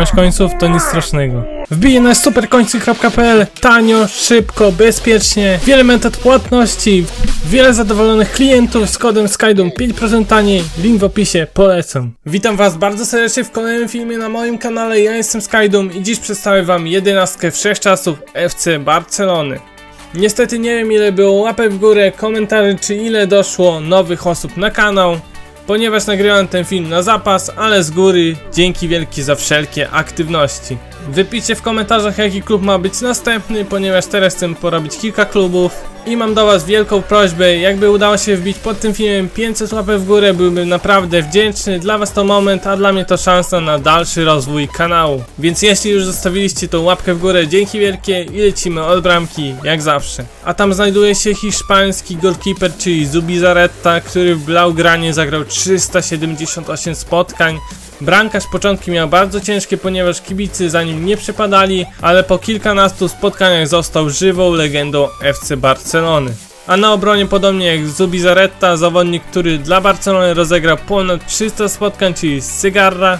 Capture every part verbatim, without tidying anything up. zamiast końców, to nic strasznego. Wbij na superkońcy kropka p l. Tanio, szybko, bezpiecznie, wiele metod płatności, wiele zadowolonych klientów z kodem SkyDoom pięć procent taniej, link w opisie, polecam. Witam was bardzo serdecznie w kolejnym filmie na moim kanale, ja jestem SkyDoom i dziś przedstawię wam jedenastkę wszechczasów F C Barcelony. Niestety nie wiem, ile było łapek w górę, komentarzy czy ile doszło nowych osób na kanał, ponieważ nagrywałem ten film na zapas, ale z góry dzięki wielkie za wszelkie aktywności. Wypiszcie w komentarzach, jaki klub ma być następny, ponieważ teraz chcę porobić kilka klubów. I mam do was wielką prośbę, jakby udało się wbić pod tym filmem pięćset łapek w górę, byłbym naprawdę wdzięczny. Dla was to moment, a dla mnie to szansa na dalszy rozwój kanału. Więc jeśli już zostawiliście tą łapkę w górę, dzięki wielkie i lecimy od bramki, jak zawsze. A tam znajduje się hiszpański goalkeeper, czyli Zubizarreta, który w Blaugranie zagrał trzysta siedemdziesiąt osiem spotkań. Bramkarz początki miał bardzo ciężkie, ponieważ kibicy za nim nie przepadali, ale po kilkunastu spotkaniach został żywą legendą F C Barcelony. A na obronie, podobnie jak Zubizarreta, zawodnik, który dla Barcelony rozegrał ponad trzysta spotkań, czyli Cigarra.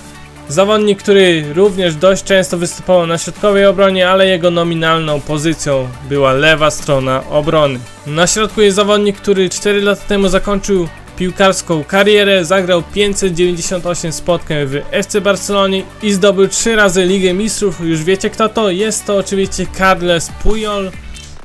Zawodnik, który również dość często występował na środkowej obronie, ale jego nominalną pozycją była lewa strona obrony. Na środku jest zawodnik, który cztery lata temu zakończył piłkarską karierę, zagrał pięćset dziewięćdziesiąt osiem spotkań w F C Barcelonie i zdobył trzy razy Ligę Mistrzów, już wiecie kto to, jest to oczywiście Carles Puyol,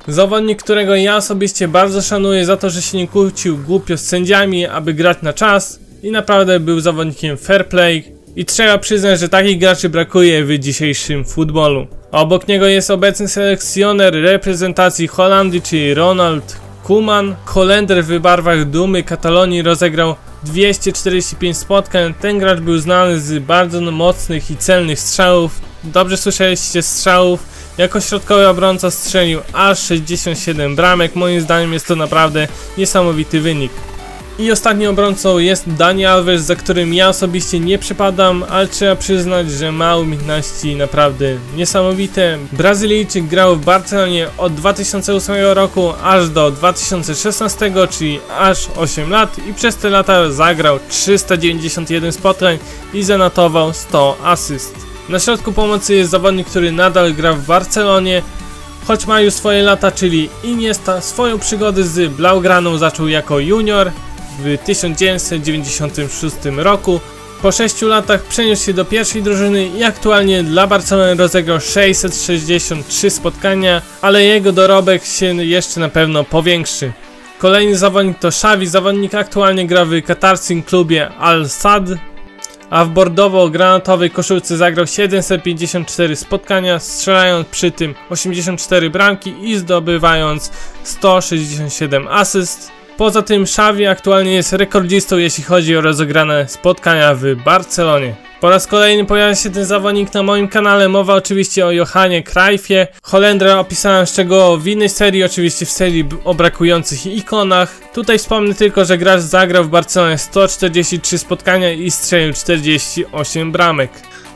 zawodnik, którego ja osobiście bardzo szanuję za to, że się nie kłócił głupio z sędziami, aby grać na czas i naprawdę był zawodnikiem fair play i trzeba przyznać, że takich graczy brakuje w dzisiejszym futbolu. A obok niego jest obecny selekcjoner reprezentacji Holandii, czyli Ronald Koeman. Holender w barwach dumy Katalonii rozegrał dwieście czterdzieści pięć spotkań. Ten gracz był znany z bardzo mocnych i celnych strzałów. Dobrze słyszeliście, strzałów. Jako środkowy obrońca strzelił aż sześćdziesiąt siedem bramek. Moim zdaniem jest to naprawdę niesamowity wynik. I ostatnim obrońcą jest Dani Alves, za którym ja osobiście nie przepadam, ale trzeba przyznać, że ma umiejętności naprawdę niesamowite. Brazylijczyk grał w Barcelonie od dwa tysiące ósmego roku aż do dwa tysiące szesnastego, czyli aż osiem lat i przez te lata zagrał trzysta dziewięćdziesiąt jeden spotkań i zanotował sto asyst. Na środku pomocy jest zawodnik, który nadal gra w Barcelonie, choć ma już swoje lata, czyli Iniesta. Swoją przygodę z Blaugraną zaczął jako junior w tysiąc dziewięćset dziewięćdziesiątym szóstym roku. Po sześciu latach przeniósł się do pierwszej drużyny i aktualnie dla Barcelony rozegrał sześćset sześćdziesiąt trzy spotkania, ale jego dorobek się jeszcze na pewno powiększy. Kolejny zawodnik to Xavi, zawodnik aktualnie gra w katarskim klubie Al-Sad, a w bordowo-granatowej koszulce zagrał siedemset pięćdziesiąt cztery spotkania, strzelając przy tym osiemdziesiąt cztery bramki i zdobywając sto sześćdziesiąt siedem asyst. Poza tym Xavi aktualnie jest rekordzistą, jeśli chodzi o rozegrane spotkania w Barcelonie. Po raz kolejny pojawia się ten zawodnik na moim kanale, mowa oczywiście o Johanie Krajfie. Holendra opisałem szczegółowo w innej serii, oczywiście w serii o brakujących ikonach. Tutaj wspomnę tylko, że gracz zagrał w Barcelonie sto czterdzieści trzy spotkania i strzelił czterdzieści osiem bramek.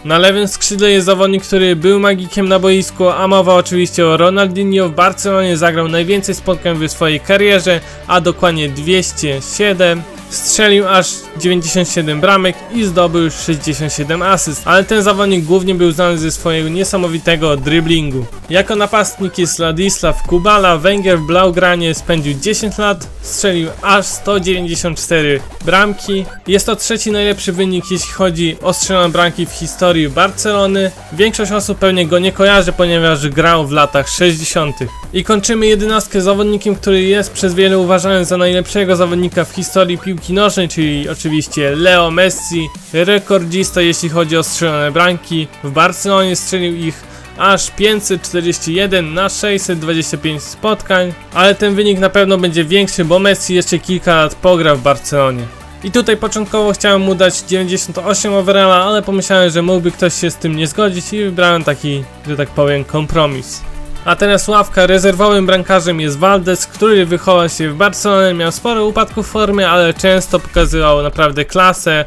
Na lewym skrzydle jest zawodnik, który był magikiem na boisku, a mowa oczywiście o Ronaldinho. W Barcelonie zagrał najwięcej spotkań w swojej karierze, a dokładnie dwieście siedem. Strzelił aż dziewięćdziesiąt siedem bramek i zdobył sześćdziesiąt siedem asyst, ale ten zawodnik głównie był znany ze swojego niesamowitego driblingu. Jako napastnik jest Ladislaw Kubala. Węgier w Blaugranie spędził dziesięć lat, strzelił aż sto dziewięćdziesiąt cztery bramki. Jest to trzeci najlepszy wynik, jeśli chodzi o strzelone bramki w historii Barcelony. Większość osób pewnie go nie kojarzy, ponieważ grał w latach sześćdziesiątych. I kończymy jedenastkę zawodnikiem, który jest przez wielu uważany za najlepszego zawodnika w historii piłki nożnej, czyli oczywiście Leo Messi, rekordzista jeśli chodzi o strzelone bramki. W Barcelonie strzelił ich aż pięćset czterdzieści jeden na sześćset dwadzieścia pięć spotkań, ale ten wynik na pewno będzie większy, bo Messi jeszcze kilka lat pogra w Barcelonie. I tutaj początkowo chciałem mu dać dziewięćdziesiąt osiem overalla, ale pomyślałem, że mógłby ktoś się z tym nie zgodzić i wybrałem taki, że tak powiem, kompromis. A teraz ławka, rezerwowym bramkarzem jest Valdez, który wychował się w Barcelonie, miał sporo upadków formy, ale często pokazywał naprawdę klasę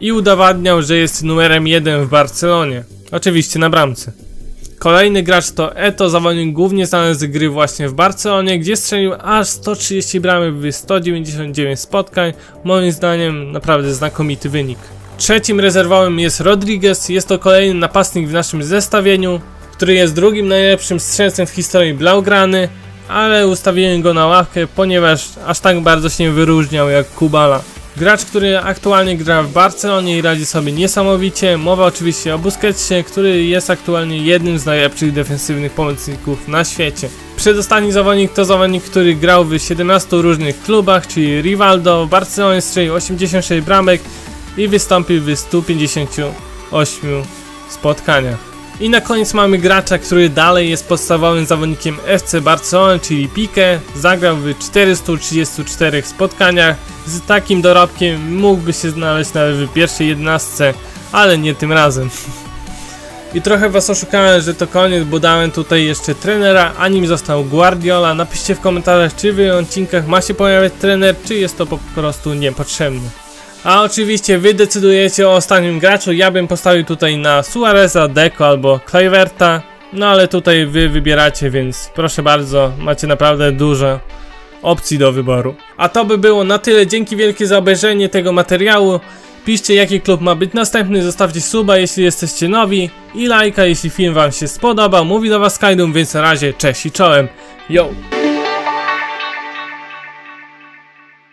i udowadniał, że jest numerem jeden w Barcelonie. Oczywiście na bramce. Kolejny gracz to Eto, zawodnik głównie znany z gry właśnie w Barcelonie, gdzie strzelił aż sto trzydzieści bramek w sto dziewięćdziesiąt dziewięć spotkań. Moim zdaniem naprawdę znakomity wynik. Trzecim rezerwowym jest Rodriguez, jest to kolejny napastnik w naszym zestawieniu, który jest drugim najlepszym strzelcem w historii Blaugrany, ale ustawiłem go na ławkę, ponieważ aż tak bardzo się nie wyróżniał jak Kubala. Gracz, który aktualnie gra w Barcelonie i radzi sobie niesamowicie. Mowa oczywiście o Busquetsie, który jest aktualnie jednym z najlepszych defensywnych pomocników na świecie. Przedostatni zawodnik to zawodnik, który grał w siedemnastu różnych klubach, czyli Rivaldo. W Barcelonie strzelił osiemdziesiąt sześć bramek i wystąpił w stu pięćdziesięciu ośmiu spotkaniach. I na koniec mamy gracza, który dalej jest podstawowym zawodnikiem F C Barcelona, czyli Piqué. Zagrał w czterystu trzydziestu czterech spotkaniach. Z takim dorobkiem mógłby się znaleźć nawet w pierwszej jedenastce, ale nie tym razem. I trochę was oszukałem, że to koniec, bo dałem tutaj jeszcze trenera, a nim został Guardiola. Napiszcie w komentarzach, czy w odcinkach ma się pojawiać trener, czy jest to po prostu niepotrzebne. A oczywiście wy decydujecie o ostatnim graczu. Ja bym postawił tutaj na Suareza, Deco albo Kluiverta. No ale tutaj wy wybieracie, więc proszę bardzo, macie naprawdę dużo opcji do wyboru. A to by było na tyle, dzięki wielkie za obejrzenie tego materiału. Piszcie, jaki klub ma być następny, zostawcie suba, jeśli jesteście nowi i lajka, jeśli film wam się spodobał. Mówi do was SkyDoom, więc na razie cześć i czołem, yo!